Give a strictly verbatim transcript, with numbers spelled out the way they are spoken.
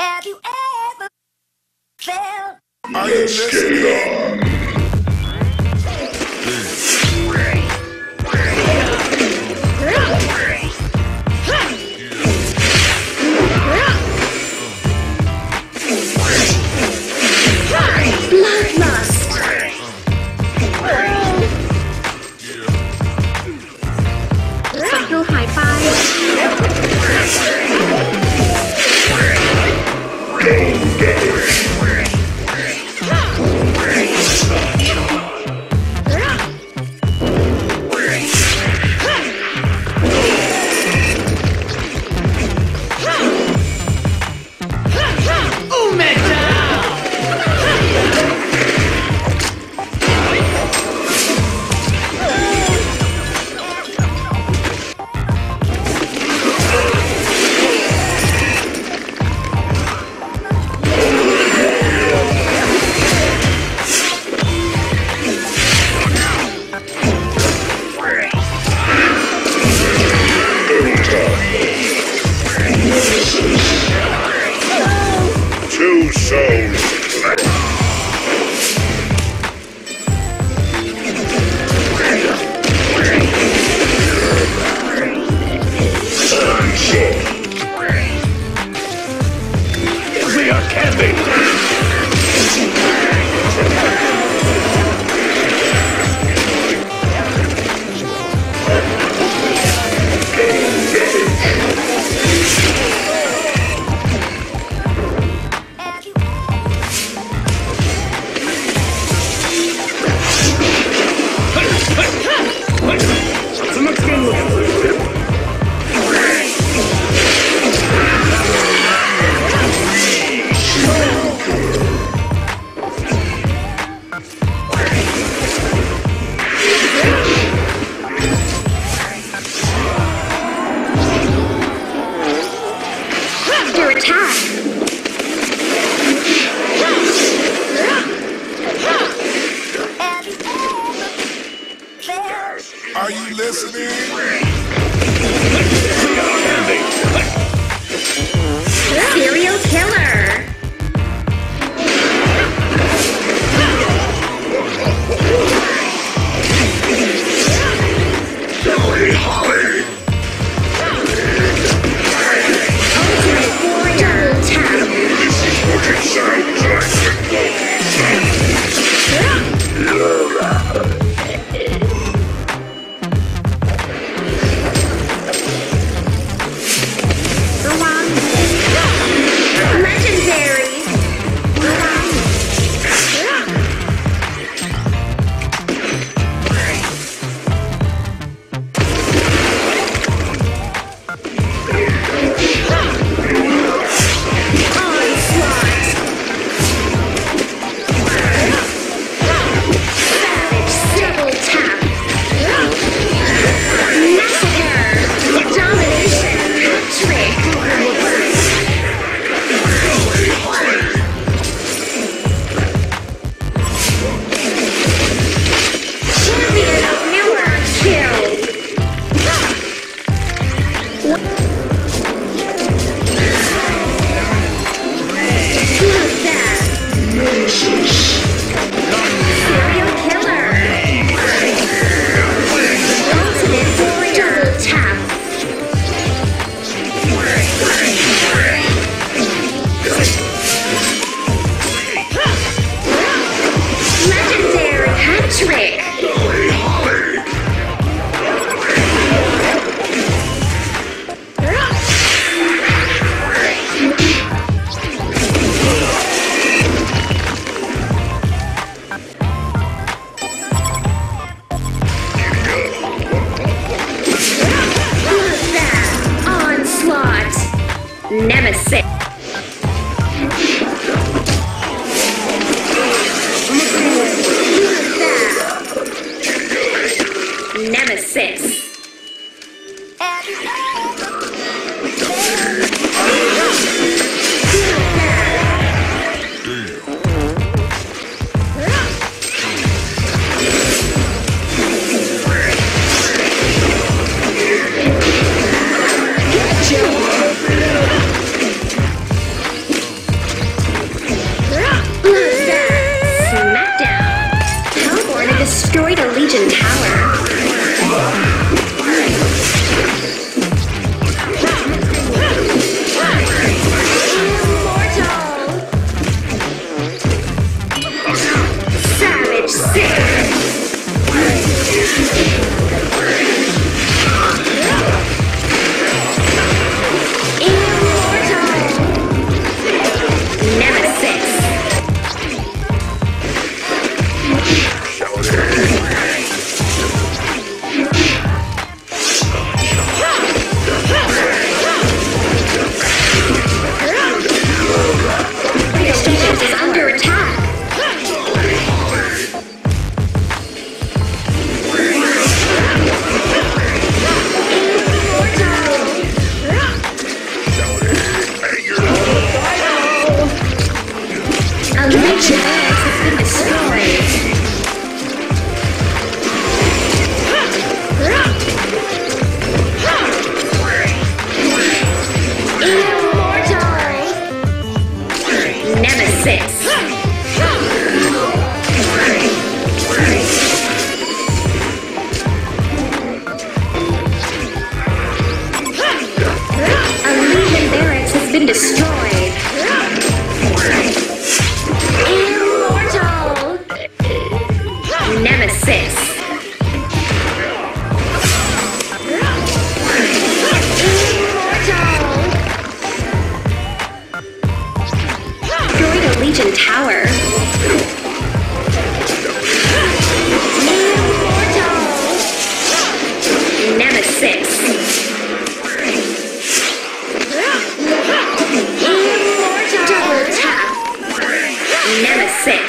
Have you ever felt? Let's get on. Are you listening? Serial killer! Billy Holly! Ultimate warrior attack! This is what it sounds like when Loki sounds. We'll be right back. Your station is under attack. A legion of eggs has been destroyed. Immortal Nemesis. A legion barracks has been destroyed. Nemesis. Destroyed a Legion Tower. Nemesis. Double tap. Nemesis.